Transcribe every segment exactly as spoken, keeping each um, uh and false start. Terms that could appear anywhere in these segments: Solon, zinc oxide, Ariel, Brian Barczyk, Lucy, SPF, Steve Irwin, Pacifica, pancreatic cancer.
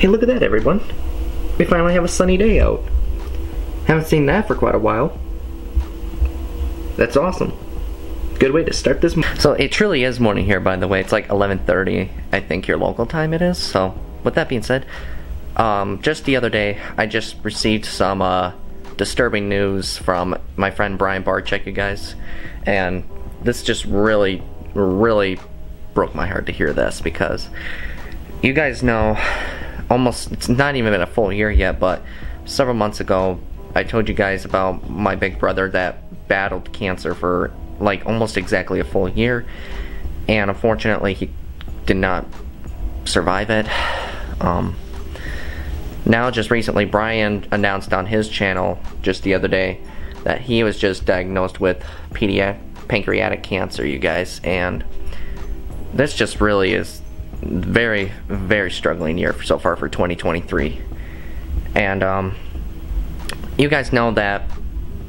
Hey, look at that, everyone. We finally have a sunny day out. Haven't seen that for quite a while. That's awesome. Good way to start this morning. So it truly is morning here, by the way. It's like eleven thirty, I think, your local time it is. So with that being said, um, just the other day, I just received some uh, disturbing news from my friend Brian Barczyk, you guys. And this just really, really broke my heart to hear this, because you guys know, almost, it's not even been a full year yet, but several months ago, I told you guys about my big brother that battled cancer for like almost exactly a full year, and unfortunately he did not survive it. Um, now just recently, Brian announced on his channel just the other day that he was just diagnosed with pancreatic cancer, you guys, and this just really is very, very struggling year so far for twenty twenty-three. And um, you guys know that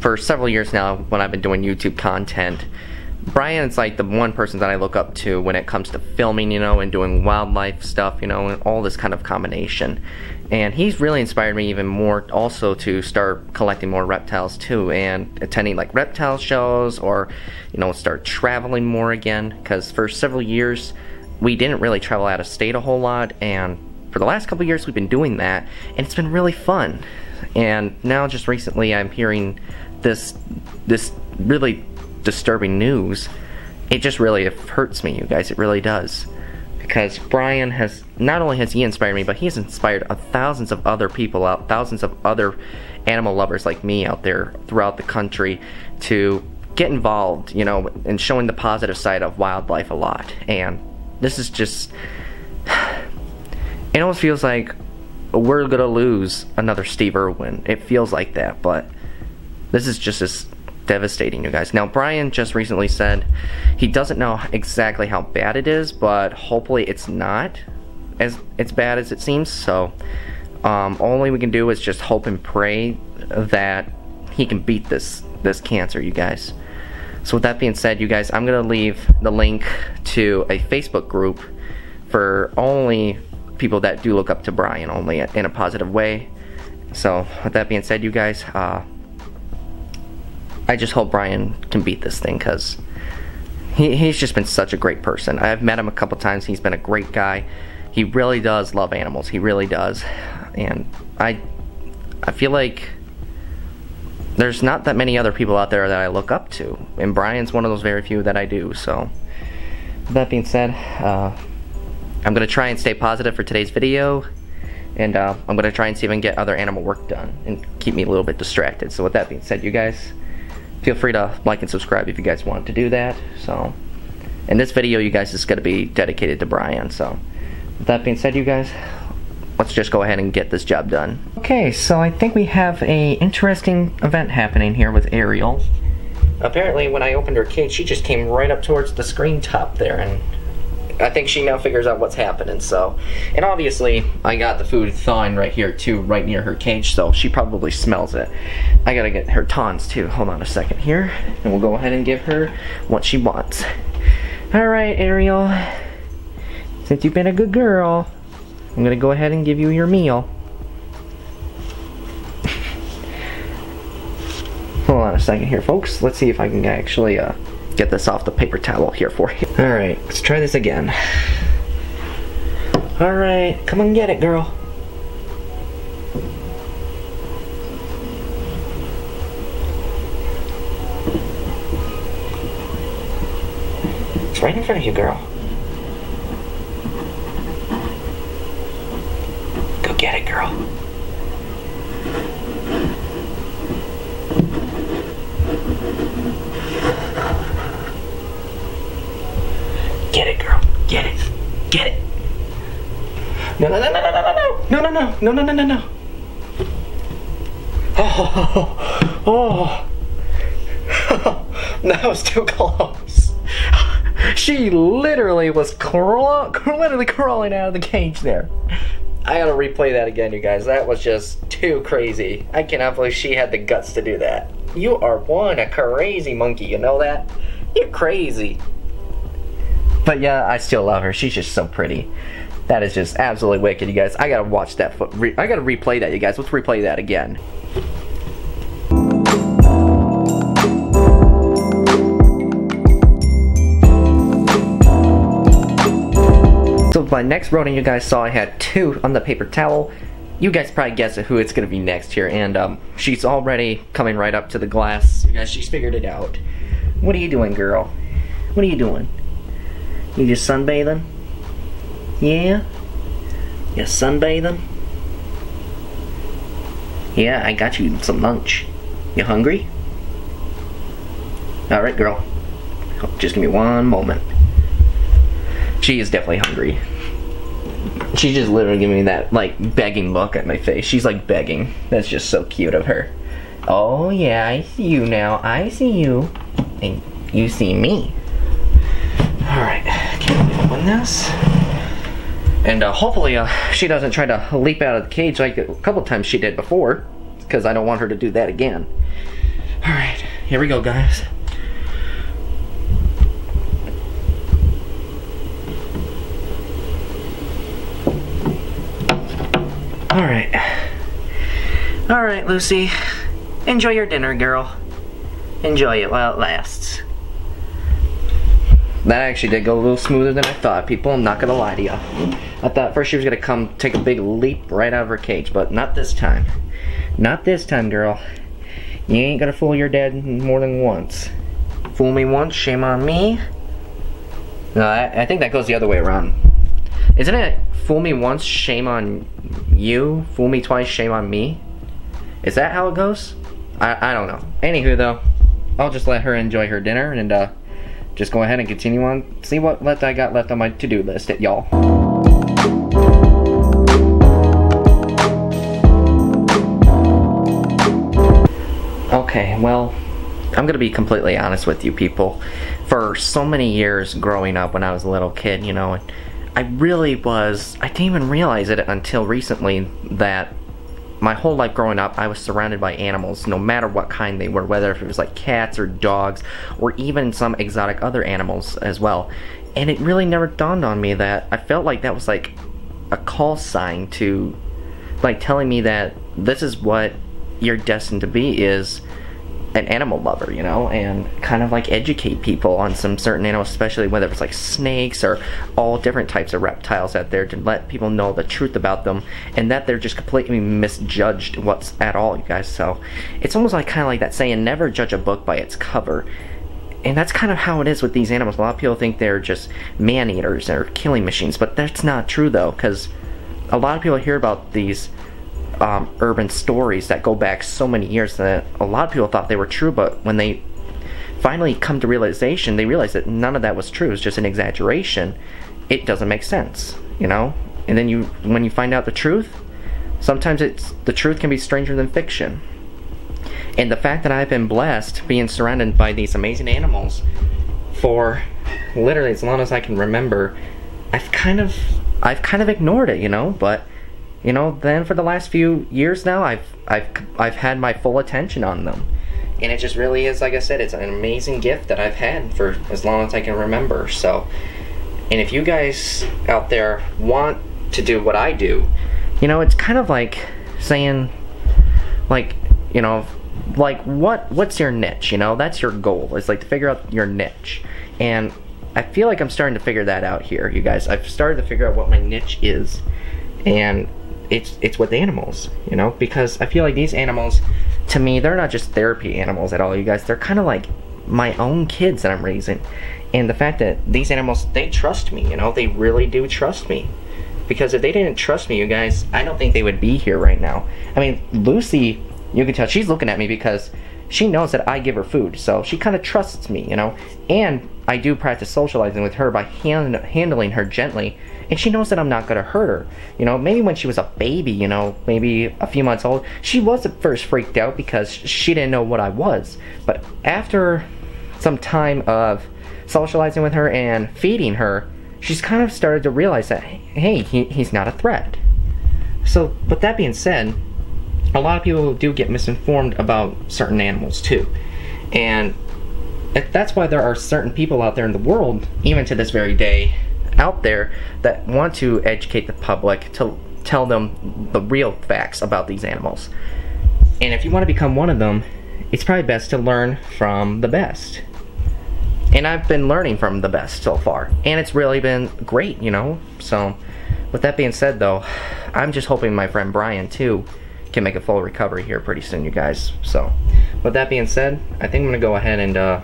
for several years now, when I've been doing YouTube content, Brian's like the one person that I look up to when it comes to filming, you know, and doing wildlife stuff, you know, and all this kind of combination. And he's really inspired me even more also to start collecting more reptiles too, and attending like reptile shows, or, you know, start traveling more again, because for several years we didn't really travel out of state a whole lot, and for the last couple of years we've been doing that, and it's been really fun. And now just recently I'm hearing this this really disturbing news. It just really hurts me, you guys, it really does. Because Brian has, not only has he inspired me, but he's inspired thousands of other people out, thousands of other animal lovers like me out there throughout the country to get involved, you know, in showing the positive side of wildlife a lot. And this is just, it almost feels like we're gonna lose another Steve Irwin. It feels like that, but this is just as devastating, you guys. Now, Brian just recently said he doesn't know exactly how bad it is, but hopefully it's not as it's bad as it seems. So, um, only we can do is just hope and pray that he can beat this this cancer, you guys. So with that being said, you guys, I'm gonna leave the link to a Facebook group for only people that do look up to Brian only in a positive way. So with that being said, you guys, uh, I just hope Brian can beat this thing, because he, he's just been such a great person. I've met him a couple times. He's been a great guy. He really does love animals. He really does. And I, I feel like there's not that many other people out there that I look up to, and Brian's one of those very few that I do. So with that being said, uh, I'm gonna try and stay positive for today's video, and uh, I'm gonna try and see if I can get other animal work done and keep me a little bit distracted. So with that being said, you guys, feel free to like and subscribe if you guys want to do that. So, and this video, you guys, is gonna be dedicated to Brian. So with that being said, you guys, let's just go ahead and get this job done. Okay, so I think we have a interesting event happening here with Ariel. Apparently when I opened her cage, she just came right up towards the screen top there, and I think she now figures out what's happening. So, and obviously I got the food thawing right here too, right near her cage, so she probably smells it. I gotta get her tons too. Hold on a second here, and we'll go ahead and give her what she wants. All right, Ariel, since you've been a good girl, I'm gonna go ahead and give you your meal. Hold on a second here, folks. Let's see if I can actually uh, get this off the paper towel here for you. Alright, let's try this again. Alright, come and get it, girl. It's right in front of you, girl. Go get it, girl. Get it, girl. Get it. Get it. No, no, no, no, no, no, no, no, no, no, no, no, no, no. Oh, oh, oh. That was too close. She literally was craw literally crawling out of the cage there. I gotta replay that again, you guys. That was just too crazy. I cannot believe she had the guts to do that. You are one a crazy monkey, you know that? You're crazy. But yeah, I still love her. She's just so pretty. That is just absolutely wicked, you guys. I gotta watch that foot. Re I gotta replay that, you guys. Let's replay that again. So my next rodent, you guys saw I had two on the paper towel. You guys probably guessed who it's gonna be next here, and um, she's already coming right up to the glass. You guys, she's figured it out. What are you doing, girl? What are you doing? You just sunbathing? Yeah? You sunbathing? Yeah, I got you some lunch. You hungry? Alright, girl. Oh, just give me one moment. She is definitely hungry. She's just literally giving me that, like, begging look at my face. She's, like, begging. That's just so cute of her. Oh, yeah, I see you now. I see you. And you see me. Alright, can we open this? And uh, hopefully uh, she doesn't try to leap out of the cage like a couple times she did before, because I don't want her to do that again. Alright, here we go, guys. Alright. Alright, Lucy. Enjoy your dinner, girl. Enjoy it while it lasts. That actually did go a little smoother than I thought, people. I'm not gonna lie to you. I thought first she was gonna come take a big leap right out of her cage, but not this time. Not this time, girl. You ain't gonna fool your dad more than once. Fool me once, shame on me. No, I, I think that goes the other way around. Isn't it? Fool me once, shame on you. Fool me twice, shame on me. Is that how it goes? I, I don't know. Anywho, though, I'll just let her enjoy her dinner and uh, just go ahead and continue on. See what left I got left on my to-do list, y'all. Okay, well, I'm going to be completely honest with you people. For so many years growing up when I was a little kid, you know, and I really was, I didn't even realize it until recently that my whole life growing up I was surrounded by animals, no matter what kind they were, whether if it was like cats or dogs or even some exotic other animals as well. And it really never dawned on me that I felt like that was like a call sign to like telling me that this is what you're destined to be, is an animal lover, you know, and kind of like educate people on some certain animals, especially whether it's like snakes or all different types of reptiles out there, to let people know the truth about them and that they're just completely misjudged what's at all, you guys. So it's almost like kind of like that saying, never judge a book by its cover. And that's kind of how it is with these animals. A lot of people think they're just man-eaters or killing machines, but that's not true though, because a lot of people hear about these Um, urban stories that go back so many years that a lot of people thought they were true, but when they finally come to realization, they realize that none of that was true. It's just an exaggeration. It doesn't make sense, you know? And then you, when you find out the truth, sometimes it's, the truth can be stranger than fiction. And the fact that I've been blessed being surrounded by these amazing animals for literally as long as I can remember, I've kind of, I've kind of ignored it, you know? But you know, then for the last few years now, I've I've I've had my full attention on them, and it just really is, like I said, it's an amazing gift that I've had for as long as I can remember. So, and if you guys out there want to do what I do, you know, it's kind of like saying, like, you know, like what what's your niche? You know, that's your goal. It's like to figure out your niche, and I feel like I'm starting to figure that out here, you guys. I've started to figure out what my niche is, and It's it's with animals, you know, because I feel like these animals, to me, they're not just therapy animals at all, you guys. They're kind of like my own kids that I'm raising, and the fact that these animals, they trust me, you know, they really do trust me, because if they didn't trust me, you guys, I don't think they would be here right now. I mean, Lucy, you can tell she's looking at me because she knows that I give her food, so she kind of trusts me, you know, and I do practice socializing with her by hand, handling her gently. And she knows that I'm not gonna hurt her. You know, maybe when she was a baby, you know, maybe a few months old, she was at first freaked out because she didn't know what I was. But after some time of socializing with her and feeding her, she's kind of started to realize that, hey, he, he's not a threat. So, with that being said, a lot of people do get misinformed about certain animals too. And that's why there are certain people out there in the world, even to this very day, out there that want to educate the public, to tell them the real facts about these animals. And if you want to become one of them, it's probably best to learn from the best. And I've been learning from the best so far, and it's really been great, you know. So with that being said, though, I'm just hoping my friend Brian too can make a full recovery here pretty soon, you guys. So with that being said, I think I'm gonna go ahead and uh,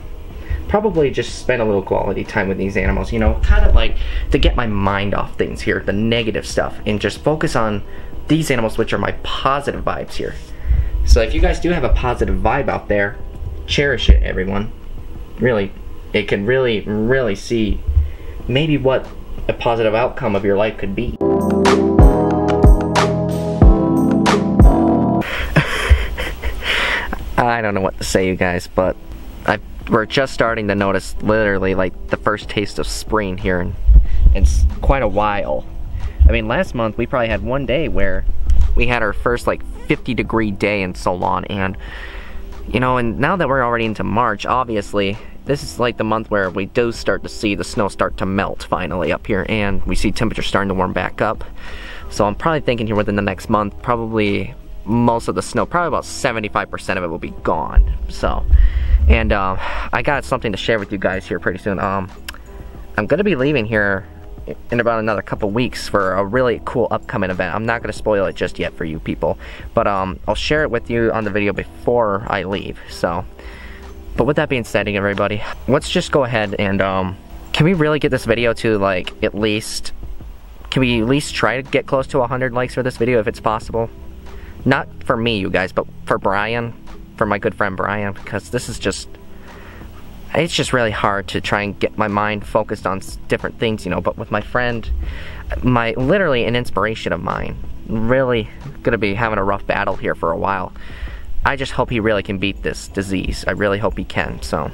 probably just spend a little quality time with these animals, you know, kind of like to get my mind off things here, the negative stuff, and just focus on these animals, which are my positive vibes here. So if you guys do have a positive vibe out there, cherish it, everyone. Really, it can really, really see maybe what a positive outcome of your life could be. I don't know what to say, you guys, but I, we're just starting to notice literally like the first taste of spring here in, in quite a while. I mean, last month we probably had one day where we had our first like fifty degree day in Solon, and you know, and now that we're already into March, obviously this is like the month where we do start to see the snow start to melt finally up here, and we see temperatures starting to warm back up. So I'm probably thinking here within the next month, probably most of the snow, probably about seventy-five percent of it will be gone. So, and um, I got something to share with you guys here pretty soon. Um, I'm gonna be leaving here in about another couple weeks for a really cool upcoming event. I'm not going to spoil it just yet for you people, but um, I'll share it with you on the video before I leave. So, but with that being said, everybody, let's just go ahead and um, can we really get this video to like at least, can we at least try to get close to one hundred likes for this video if it's possible? Not for me, you guys, but for Brian, for my good friend Brian, because this is just, it's just really hard to try and get my mind focused on different things, you know, but with my friend, my literally an inspiration of mine, really gonna be having a rough battle here for a while. I just hope he really can beat this disease. I really hope he can. So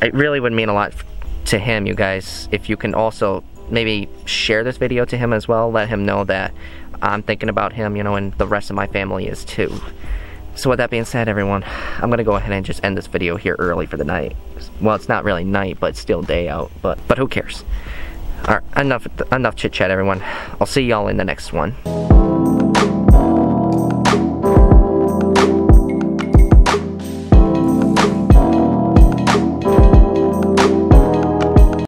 it really would mean a lot to him, you guys, if you can also maybe share this video to him as well. Let him know that I'm thinking about him, you know, and the rest of my family is too. So with that being said, everyone, I'm gonna go ahead and just end this video here early for the night. Well, it's not really night, but it's still day out, but but who cares? All right, enough, enough chit-chat, everyone. I'll see y'all in the next one.